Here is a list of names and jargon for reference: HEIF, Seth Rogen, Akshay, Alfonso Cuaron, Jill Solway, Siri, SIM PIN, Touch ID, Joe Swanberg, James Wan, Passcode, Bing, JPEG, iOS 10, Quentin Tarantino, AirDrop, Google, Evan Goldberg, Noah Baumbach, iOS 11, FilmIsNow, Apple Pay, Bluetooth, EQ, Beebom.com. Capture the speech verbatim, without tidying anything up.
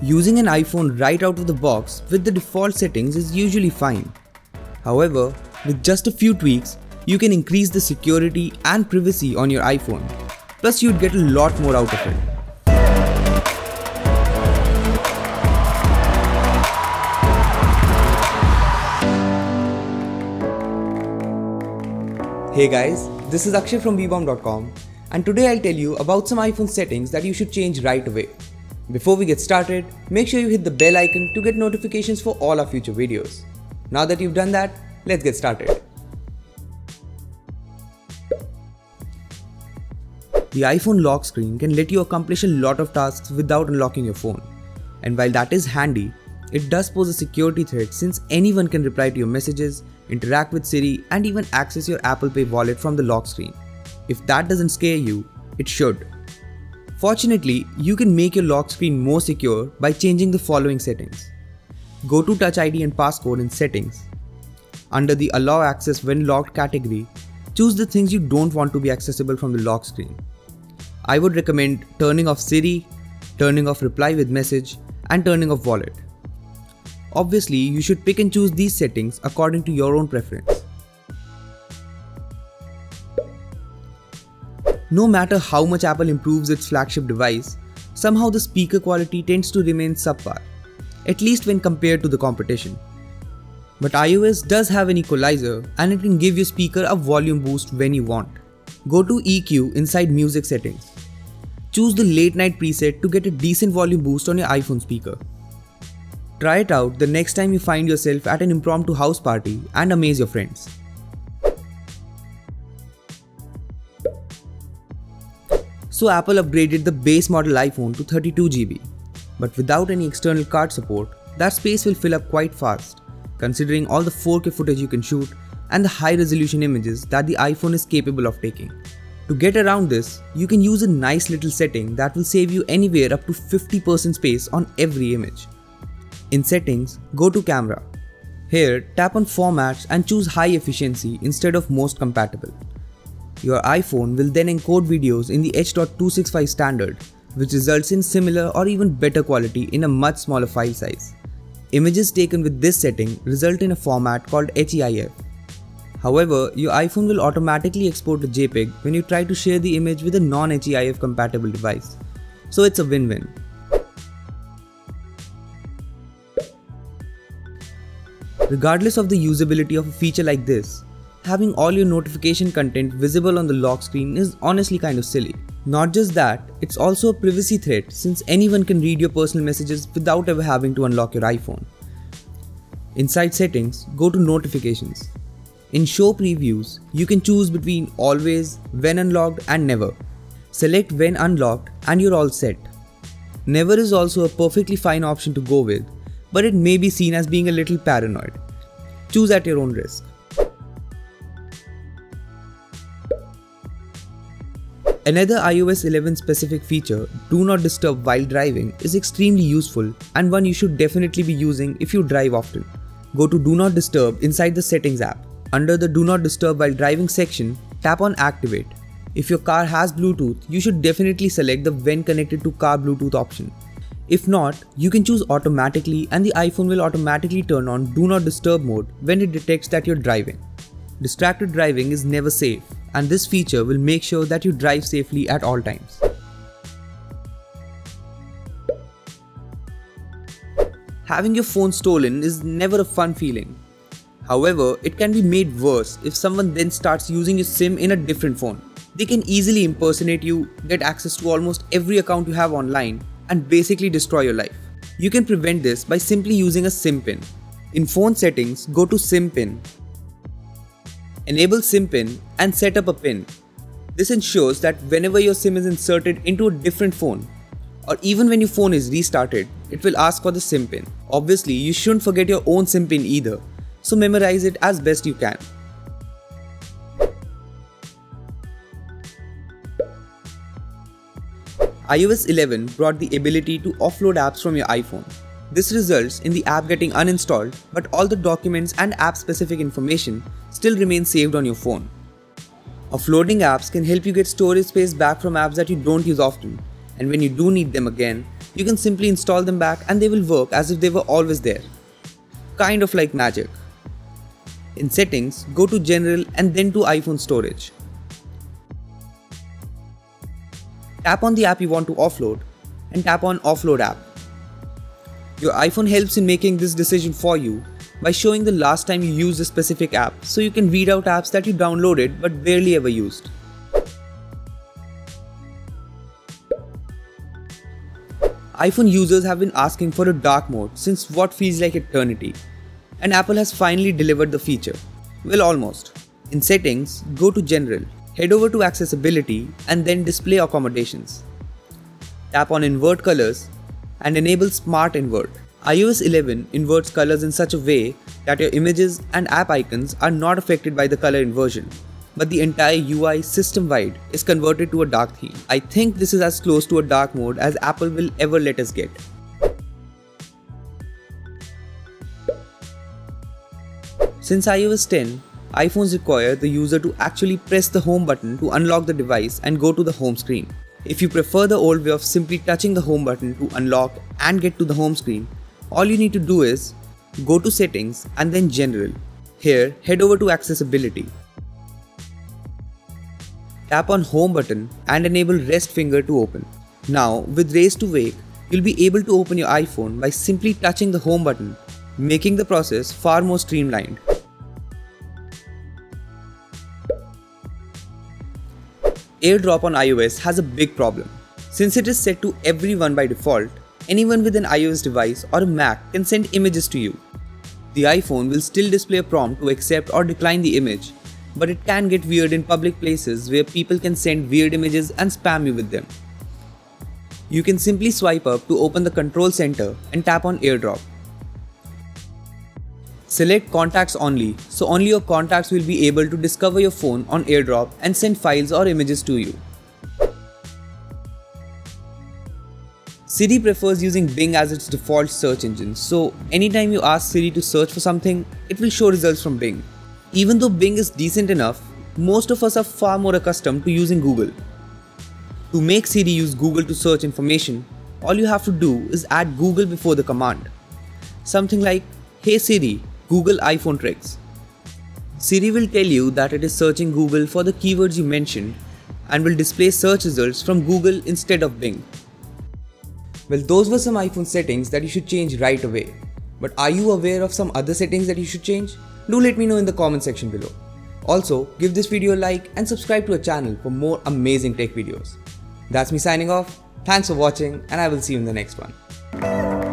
Using an iPhone right out of the box with the default settings is usually fine. However, with just a few tweaks, you can increase the security and privacy on your iPhone. Plus, you'd get a lot more out of it. Hey guys, this is Akshay from Beebom dot com, and today I'll tell you about some iPhone settings that you should change right away. Before we get started, make sure you hit the bell icon to get notifications for all our future videos. Now that you've done that, let's get started. The iPhone lock screen can let you accomplish a lot of tasks without unlocking your phone. And while that is handy, it does pose a security threat since anyone can reply to your messages, interact with Siri, and even access your Apple Pay wallet from the lock screen. If that doesn't scare you, it should. Fortunately, you can make your lock screen more secure by changing the following settings. Go to Touch I D and Passcode in Settings. Under the Allow Access When Locked category, choose the things you don't want to be accessible from the lock screen. I would recommend turning off Siri, turning off Reply with Message, and turning off Wallet. Obviously, you should pick and choose these settings according to your own preference. No matter how much Apple improves its flagship device, somehow the speaker quality tends to remain subpar, at least when compared to the competition. But iOS does have an equalizer, and it can give your speaker a volume boost when you want. Go to E Q inside Music Settings. Choose the late night preset to get a decent volume boost on your iPhone speaker. Try it out the next time you find yourself at an impromptu house party and amaze your friends. So Apple upgraded the base model iPhone to thirty-two gigabytes, but without any external card support, that space will fill up quite fast, considering all the four K footage you can shoot and the high resolution images that the iPhone is capable of taking. To get around this, you can use a nice little setting that will save you anywhere up to fifty percent space on every image. In Settings, go to Camera. Here, tap on Formats and choose High Efficiency instead of Most Compatible. Your iPhone will then encode videos in the H two sixty-five standard, which results in similar or even better quality in a much smaller file size. Images taken with this setting result in a format called HEIF. However, your iPhone will automatically export a JPEG when you try to share the image with a non-HEIF compatible device. So it's a win-win. Regardless of the usability of a feature like this, having all your notification content visible on the lock screen is honestly kind of silly. Not just that, it's also a privacy threat since anyone can read your personal messages without ever having to unlock your iPhone. Inside Settings, go to Notifications. In Show Previews, you can choose between Always, When Unlocked, and Never. Select When Unlocked and you're all set. Never is also a perfectly fine option to go with, but it may be seen as being a little paranoid. Choose at your own risk. Another iOS eleven specific feature, Do Not Disturb While Driving, is extremely useful and one you should definitely be using if you drive often. Go to Do Not Disturb inside the Settings app. Under the Do Not Disturb While Driving section, tap on Activate. If your car has Bluetooth, you should definitely select the When Connected to Car Bluetooth option. If not, you can choose Automatically and the iPhone will automatically turn on Do Not Disturb mode when it detects that you're driving. Distracted driving is never safe, and this feature will make sure that you drive safely at all times. Having your phone stolen is never a fun feeling. However, it can be made worse if someone then starts using your SIM in a different phone. They can easily impersonate you, get access to almost every account you have online, and basically destroy your life. You can prevent this by simply using a SIM PIN. In Phone Settings, go to SIM PIN. Enable SIM PIN and set up a PIN. This ensures that whenever your SIM is inserted into a different phone, or even when your phone is restarted, it will ask for the SIM PIN. Obviously, you shouldn't forget your own SIM PIN either, so memorize it as best you can. iOS eleven brought the ability to offload apps from your iPhone. This results in the app getting uninstalled, but all the documents and app-specific information still remain saved on your phone. Offloading apps can help you get storage space back from apps that you don't use often, and when you do need them again, you can simply install them back and they will work as if they were always there. Kind of like magic. In settings, go to general and then to iPhone storage. Tap on the app you want to offload and tap on offload app. Your iPhone helps in making this decision for you by showing the last time you used a specific app, so you can weed out apps that you downloaded but barely ever used. iPhone users have been asking for a dark mode since what feels like eternity, and Apple has finally delivered the feature. Well, almost. In settings, go to general, head over to accessibility and then display accommodations. Tap on invert colors and enable smart invert. i O S eleven inverts colors in such a way that your images and app icons are not affected by the color inversion, but the entire U I system-wide is converted to a dark theme. I think this is as close to a dark mode as Apple will ever let us get. Since i O S ten, iPhones require the user to actually press the home button to unlock the device and go to the home screen. If you prefer the old way of simply touching the home button to unlock and get to the home screen, all you need to do is go to settings and then general. Here, head over to accessibility. Tap on home button and enable rest finger to open. Now, with raise to wake, you'll be able to open your iPhone by simply touching the home button, making the process far more streamlined. AirDrop on iOS has a big problem. Since it is set to everyone by default, anyone with an iOS device or a Mac can send images to you. The iPhone will still display a prompt to accept or decline the image, but it can get weird in public places where people can send weird images and spam you with them. You can simply swipe up to open the control center and tap on AirDrop. Select contacts only, so only your contacts will be able to discover your phone on AirDrop and send files or images to you. Siri prefers using Bing as its default search engine, so anytime you ask Siri to search for something, it will show results from Bing. Even though Bing is decent enough, most of us are far more accustomed to using Google. To make Siri use Google to search information, all you have to do is add Google before the command. Something like, "Hey Siri, Google iPhone tricks." Siri will tell you that it is searching Google for the keywords you mentioned and will display search results from Google instead of Bing. Well, those were some iPhone settings that you should change right away. But are you aware of some other settings that you should change? Do let me know in the comment section below. Also, give this video a like and subscribe to our channel for more amazing tech videos. That's me signing off. Thanks for watching and I will see you in the next one.